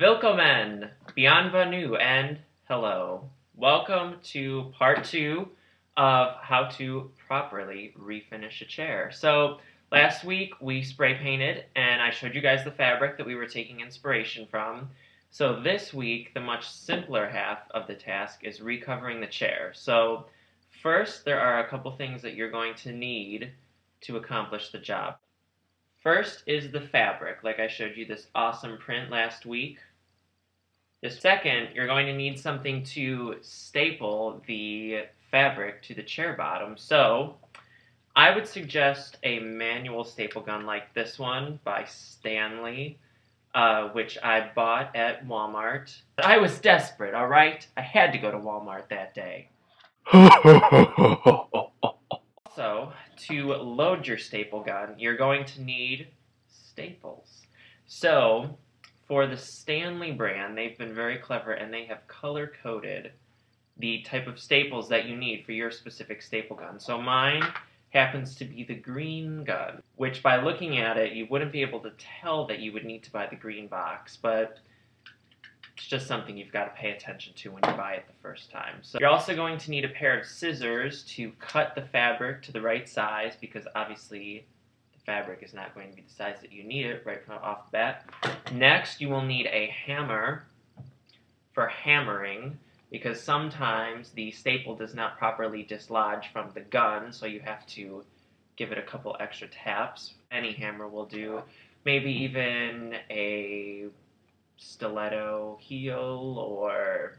Willkommen, bienvenue, and hello. Welcome to part two of how to properly refinish a chair. So last week we spray painted and I showed you guys the fabric that we were taking inspiration from. So this week the much simpler half of the task is recovering the chair. So first there are a couple things that you're going to need to accomplish the job. First is the fabric, like I showed you this awesome print last week. The second, you're going to need something to staple the fabric to the chair bottom. So I would suggest a manual staple gun like this one by Stanley, which I bought at Walmart. I was desperate, all right? I had to go to Walmart that day. Also, to load your staple gun, you're going to need staples. So, for the Stanley brand, they've been very clever and they have color-coded the type of staples that you need for your specific staple gun. So mine happens to be the green gun, which by looking at it, you wouldn't be able to tell that you would need to buy the green box, but it's just something you've got to pay attention to when you buy it the first time. So you're also going to need a pair of scissors to cut the fabric to the right size, because obviously the fabric is not going to be the size that you need it right off the bat. Next, you will need a hammer for hammering, because sometimes the staple does not properly dislodge from the gun, so you have to give it a couple extra taps. Any hammer will do. Maybe even a stiletto heel, or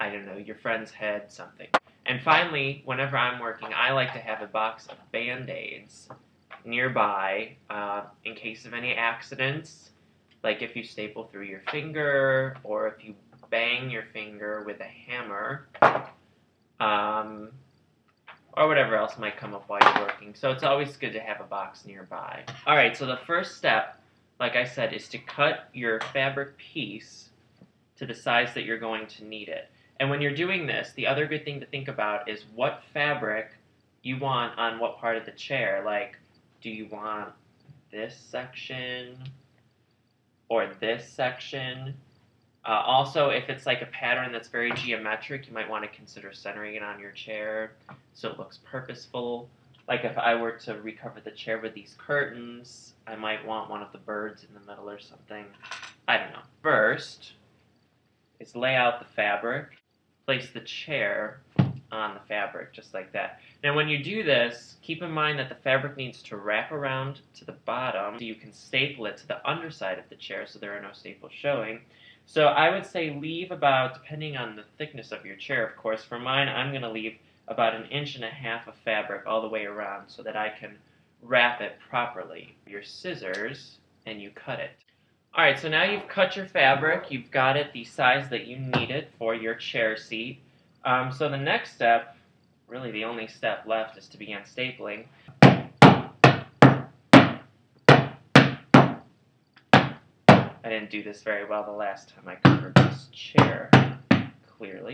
I don't know, your friend's head, something. And finally, whenever I'm working, I like to have a box of Band-Aids nearby in case of any accidents, like if you staple through your finger or if you bang your finger with a hammer, or whatever else might come up while you're working. So it's always good to have a box nearby. Alright, so the first step, like I said, is to cut your fabric piece to the size that you're going to need it. And when you're doing this, the other good thing to think about is what fabric you want on what part of the chair. Like, do you want this section or this section? Also, if it's like a pattern that's very geometric, you might want to consider centering it on your chair so it looks purposeful. Like if I were to recover the chair with these curtains, I might want one of the birds in the middle or something. I don't know. First is lay out the fabric. Place the chair on the fabric, just like that. Now when you do this, keep in mind that the fabric needs to wrap around to the bottom so you can staple it to the underside of the chair so there are no staples showing. So I would say leave about, depending on the thickness of your chair, of course. For mine, I'm going to leave about 1.5 inches of fabric all the way around so that I can wrap it properly. Your scissors, and you cut it. Alright, so now you've cut your fabric, you've got it the size that you need it for your chair seat. So the next step, really the only step left, is to begin stapling. I didn't do this very well the last time I covered this chair, clearly.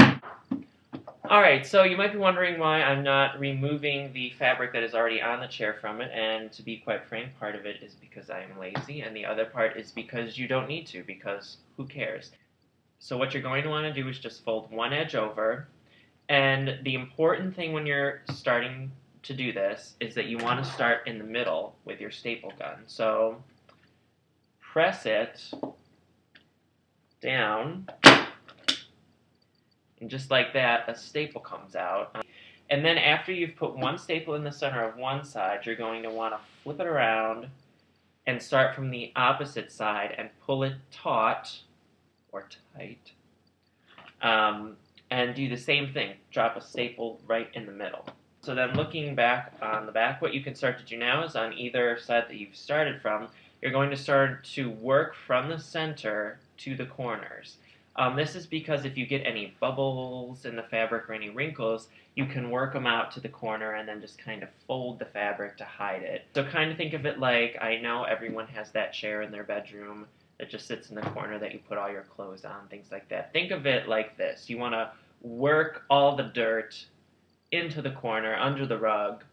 Alright, so you might be wondering why I'm not removing the fabric that is already on the chair from it, and to be quite frank, part of it is because I am lazy, and the other part is because you don't need to, because who cares? So what you're going to want to do is just fold one edge over, and the important thing when you're starting to do this is that you want to start in the middle with your staple gun. So press it down. And just like that, a staple comes out. And then after you've put one staple in the center of one side, you're going to want to flip it around and start from the opposite side and pull it taut, or tight, and do the same thing. Drop a staple right in the middle. So then looking back on the back, what you can start to do now is on either side that you've started from, you're going to start to work from the center to the corners. This is because if you get any bubbles in the fabric or any wrinkles, you can work them out to the corner and then just kind of fold the fabric to hide it. So kind of think of it like, I know everyone has that chair in their bedroom that just sits in the corner that you put all your clothes on, things like that. Think of it like this. You want to work all the dirt into the corner, under the rug,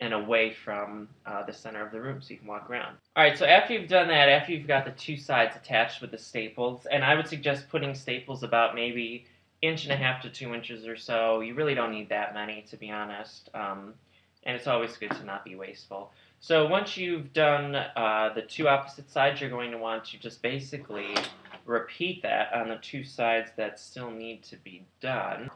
and away from the center of the room so you can walk around. All right, so after you've done that, after you've got the two sides attached with the staples, and I would suggest putting staples about maybe 1.5 to 2 inches or so. You really don't need that many, to be honest, and it's always good to not be wasteful. So once you've done the two opposite sides, you're going to want to just basically repeat that on the two sides that still need to be done.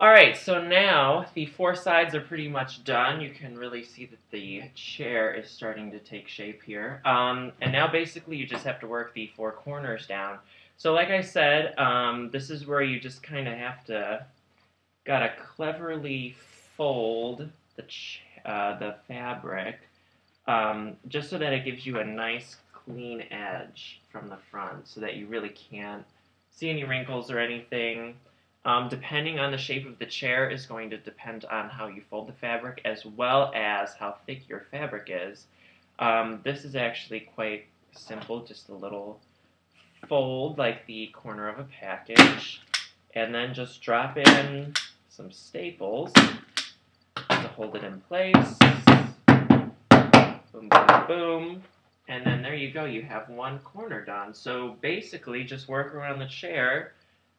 Alright, so now the four sides are pretty much done. You can really see that the chair is starting to take shape here. And now basically you just have to work the four corners down. So like I said, this is where you just kind of have to, gotta cleverly fold the fabric just so that it gives you a nice clean edge from the front so that you really can't see any wrinkles or anything. Depending on the shape of the chair is going to depend on how you fold the fabric as well as how thick your fabric is. This is actually quite simple, just a little fold like the corner of a package, and then just drop in some staples to hold it in place. Boom, boom, boom. And then there you go, you have one corner done. So basically just work around the chair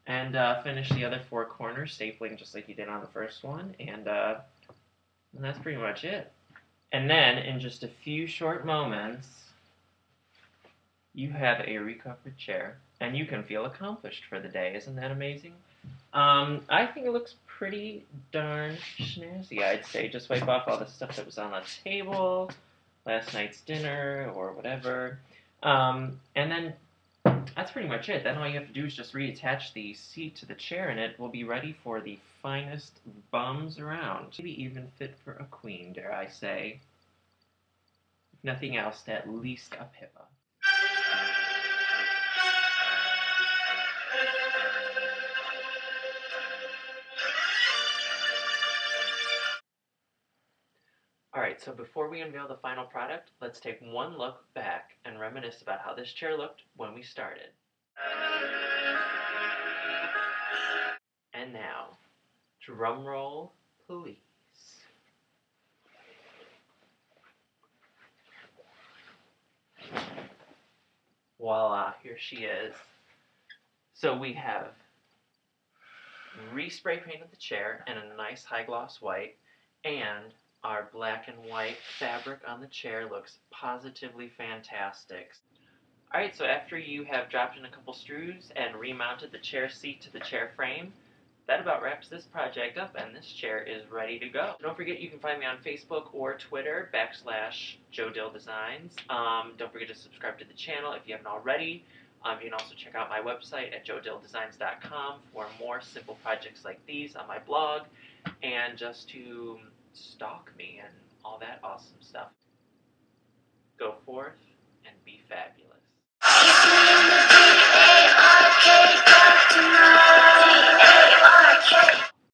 and finish the other four corners, stapling just like you did on the first one, and that's pretty much it. And then, in just a few short moments, you have a recovered chair, and you can feel accomplished for the day. Isn't that amazing? I think it looks pretty darn snazzy, I'd say. Just wipe off all the stuff that was on the table, last night's dinner, or whatever, and then that's pretty much it. Then all you have to do is just reattach the seat to the chair and it will be ready for the finest bums around. Maybe even fit for a queen, dare I say. If nothing else, at least a Pippa. Alright, so before we unveil the final product, let's take one look back and reminisce about how this chair looked when we started. And now, drum roll, please. Voila, here she is. So we have re-spray painted the chair in a nice high gloss white, and our black and white fabric on the chair looks positively fantastic. Alright, so after you have dropped in a couple screws and remounted the chair seat to the chair frame, that about wraps this project up and this chair is ready to go. Don't forget you can find me on Facebook or Twitter /Joe Dill Designs. Don't forget to subscribe to the channel if you haven't already. You can also check out my website at jodilldesigns.com for more simple projects like these on my blog, and just to stalk me and all that awesome stuff. Go forth and be fabulous.